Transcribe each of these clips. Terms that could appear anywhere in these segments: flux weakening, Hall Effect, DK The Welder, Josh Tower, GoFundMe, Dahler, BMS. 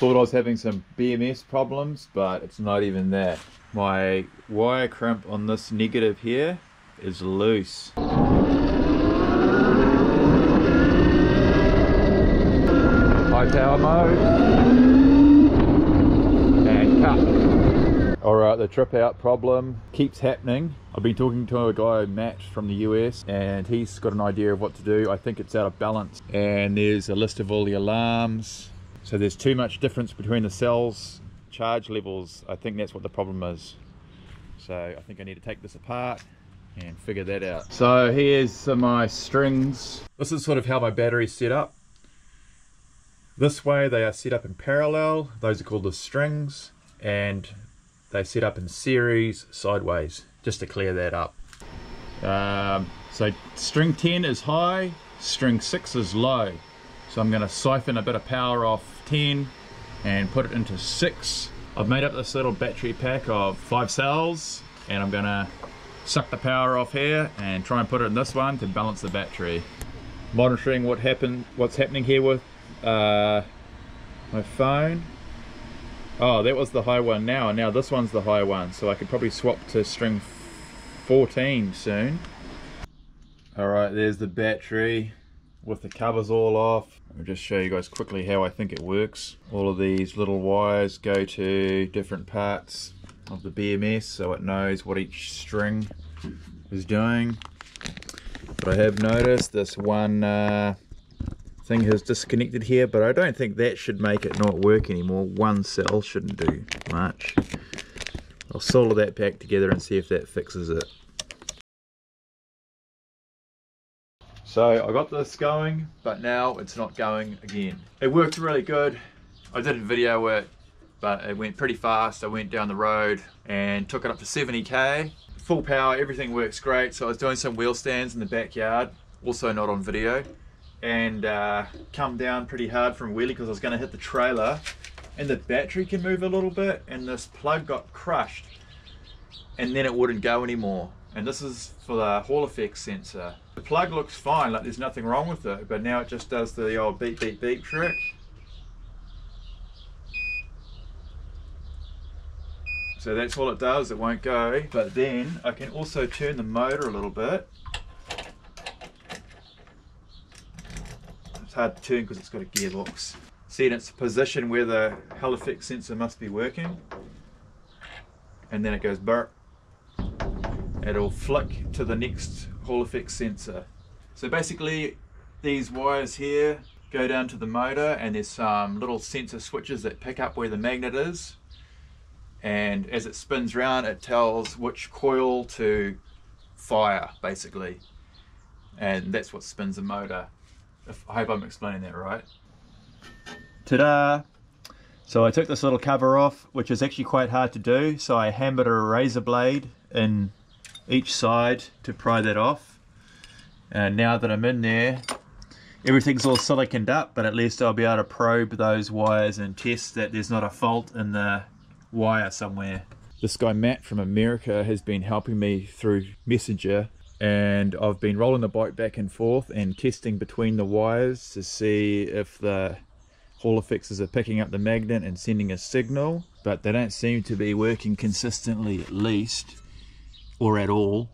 Thought I was having some BMS problems, but it's not even that. My wire crimp on this negative here is loose. High power mode. And cut. Alright, the trip out problem keeps happening. I've been talking to a guy, Matt, from the US, and he's got an idea of what to do. I think it's out of balance. And there's a list of all the alarms. So there's too much difference between the cells, charge levels. I think that's what the problem is. So I think I need to take this apart and figure that out. So here's my strings. This is sort of how my battery's set up. This way they are set up in parallel. Those are called the strings, and they set up in series sideways, just to clear that up. So string 10 is high, string 6 is low. So I'm going to siphon a bit of power off 10 and put it into 6. I've made up this little battery pack of 5 cells, and I'm going to suck the power off here and try and put it in this one to balance the battery. Monitoring what's happening here with my phone. Oh, that was the high one now, and now this one's the high one, so I could probably swap to string 14 soon. Alright, there's the battery with the covers all off. I'll just show you guys quickly how I think it works. All of these little wires go to different parts of the BMS, so it knows what each string is doing. But I have noticed this one thing has disconnected here, but I don't think that should make it not work anymore. One cell shouldn't do much. I'll solder that back together and see if that fixes it. So I got this going, but now it's not going again. It worked really good. I didn't video it, but it went pretty fast. I went down the road and took it up to 70k. Full power, everything works great. So I was doing some wheel stands in the backyard, also not on video, and come down pretty hard from wheelie because I was gonna hit the trailer, and the battery can move a little bit, and this plug got crushed, and then it wouldn't go anymore. And this is for the Hall Effect sensor. The plug looks fine, like there's nothing wrong with it, but now it just does the old beep beep beep trick. So that's all it does, it won't go. But then I can also turn the motor a little bit. It's hard to turn because it's got a gearbox. See, in its position where the Hall Effect sensor must be working. And then it goes burp. It'll flick to the next Hall Effect sensor. So basically these wires here go down to the motor, and there's some little sensor switches that pick up where the magnet is, and as it spins round it tells which coil to fire basically, and that's what spins the motor. I hope I'm explaining that right. Ta-da! So I took this little cover off, which is actually quite hard to do, so I hammered a razor blade in each side to pry that off, and now that I'm in there everything's all siliconed up, but at least I'll be able to probe those wires and test that there's not a fault in the wire somewhere. This guy Matt from America has been helping me through Messenger, and I've been rolling the bike back and forth and testing between the wires to see if the Hall Effects are picking up the magnet and sending a signal, but they don't seem to be working consistently, at least, or at all.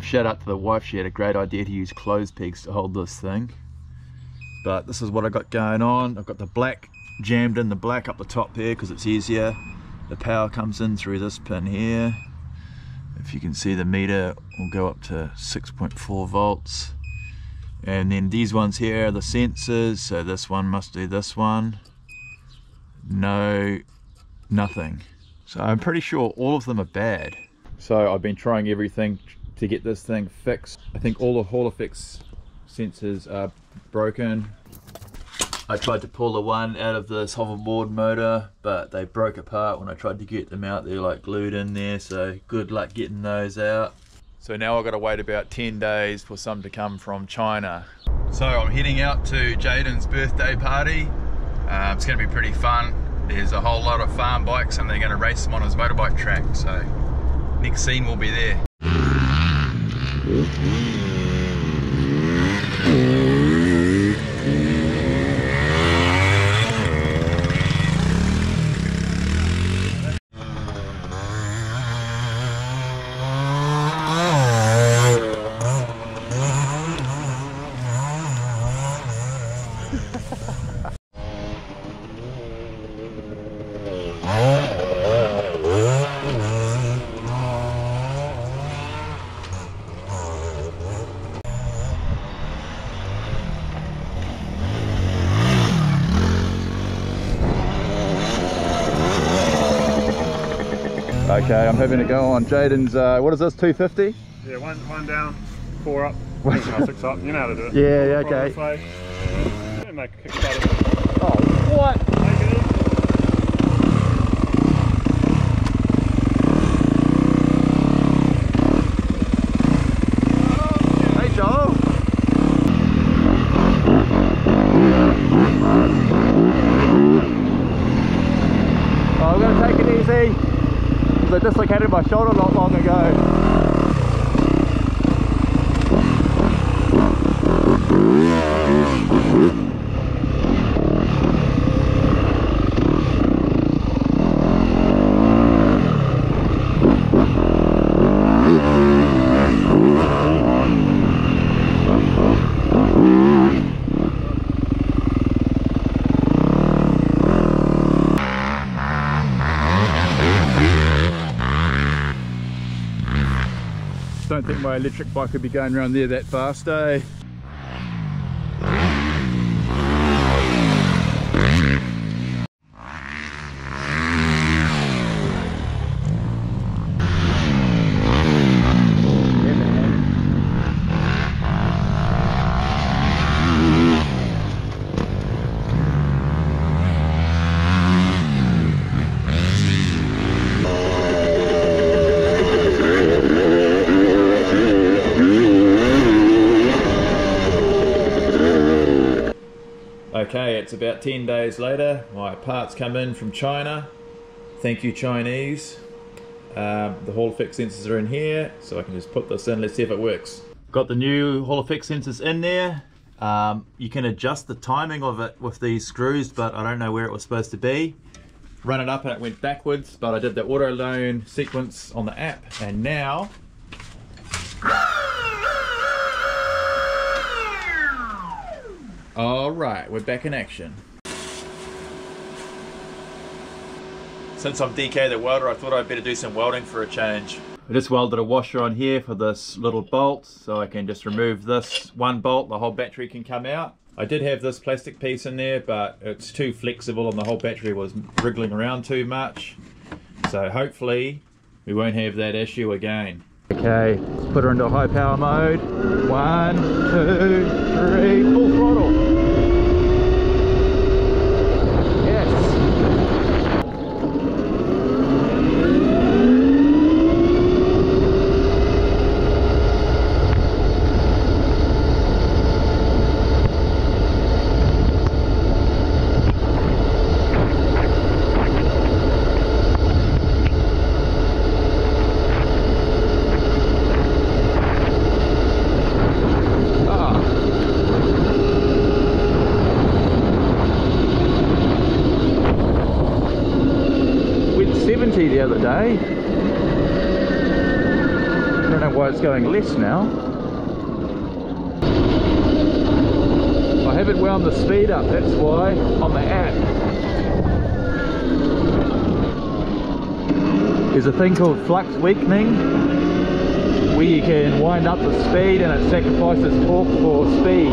Shout out to the wife, she had a great idea to use clothes pegs to hold this thing. But this is what I got going on. I've got the black jammed in, the black up the top here because it's easier. The power comes in through this pin here. If you can see, the meter will go up to 6.4 volts. And then these ones here are the sensors, so this one must do this one. No, nothing. So I'm pretty sure all of them are bad. So I've been trying everything to get this thing fixed. I think all the Hall Effect sensors are broken. I tried to pull the one out of this hoverboard motor, but they broke apart when I tried to get them out. They're like glued in there, so good luck getting those out. So now I've got to wait about 10 days for some to come from China. So I'm heading out to Jaden's birthday party. It's going to be pretty fun. There's a whole lot of farm bikes, and they're going to race them on his motorbike track. So next scene will be there. Okay, I'm having a go on Jaden's, what is this, 250? Yeah, one down, four up, six up, you know how to do it. Yeah, yeah, okay. Yeah, make a kickstart. Oh, what? Make it in. I dislocated my shoulder not long ago. I don't think my electric bike would be going around there that fast, eh? Okay, it's about 10 days later, my parts come in from China. Thank you, Chinese. The Hall Effect sensors are in here, so I can just put this in, let's see if it works. Got the new Hall Effect sensors in there. You can adjust the timing of it with these screws, but I don't know where it was supposed to be. Run it up and it went backwards, but I did the auto loan sequence on the app, and now... Alright, we're back in action. Since I'm DK the Welder, I thought I'd better do some welding for a change. I just welded a washer on here for this little bolt, so I can just remove this one bolt, the whole battery can come out. I did have this plastic piece in there, but it's too flexible and the whole battery was wriggling around too much. So hopefully, we won't have that issue again. Okay, let's put her into high power mode. 1, 2, 3, full throttle. The other day. I don't know why it's going less now. I haven't wound the speed up, that's why, on the app. There's a thing called flux weakening, where you can wind up the speed and it sacrifices torque for speed.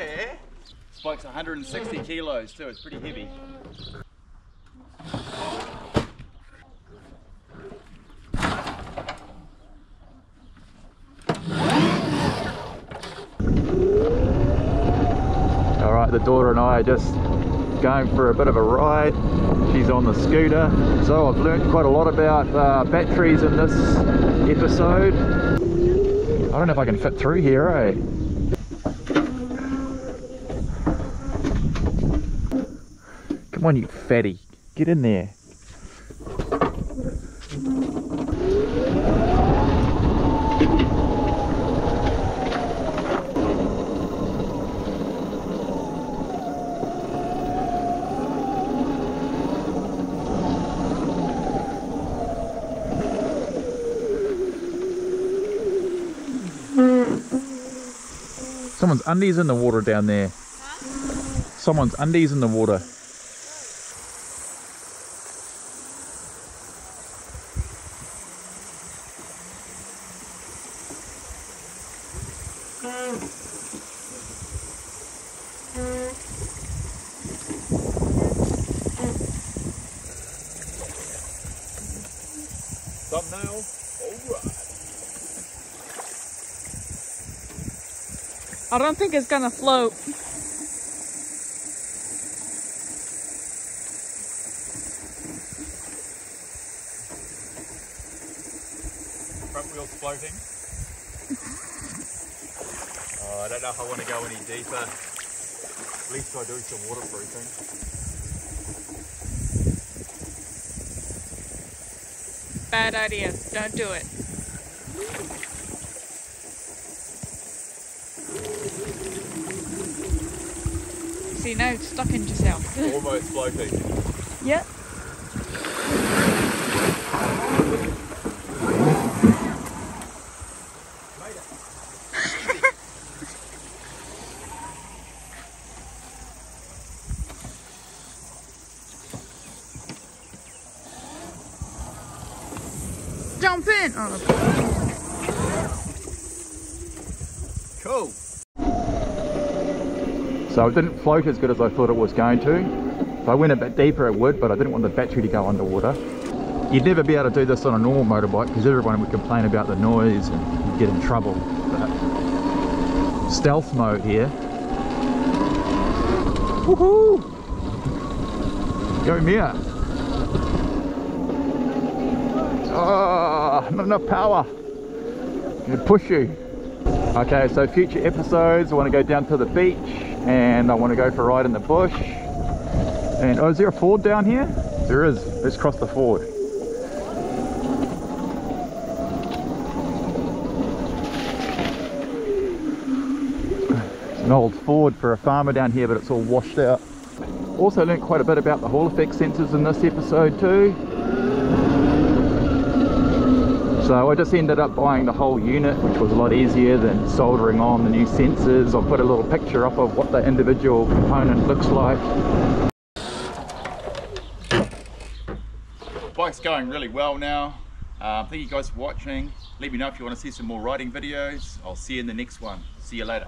Yeah, this bike's 160 kilos too, it's pretty heavy. Alright, the daughter and I are just going for a bit of a ride. She's on the scooter. So I've learnt quite a lot about batteries in this episode. I don't know if I can fit through here, eh? Come on, you fatty, get in there. Someone's undies in the water down there. Someone's undies in the water. I don't think it's gonna float. Front wheel's floating. Oh, I don't know if I want to go any deeper. At least I do some waterproofing. Bad idea. Don't do it. See, now it's stuck in yourself. Almost floating. Yep. Jump in! Oh. Cool. So it didn't float as good as I thought it was going to. If I went a bit deeper it would, but I didn't want the battery to go underwater. You'd never be able to do this on a normal motorbike because everyone would complain about the noise and you'd get in trouble. But stealth mode here. Woohoo! Go Mia! Oh, not enough power. It'd push you. Okay, so future episodes, I want to go down to the beach. And I want to go for a ride in the bush. And oh, is there a ford down here? There is. Let's cross the ford. It's an old ford for a farmer down here, but it's all washed out. Also learned quite a bit about the Hall Effect sensors in this episode too. So I just ended up buying the whole unit, which was a lot easier than soldering on the new sensors. I'll put a little picture up of what the individual component looks like. The bike's going really well now. Thank you guys for watching. Let me know if you want to see some more riding videos. I'll see you in the next one. See you later.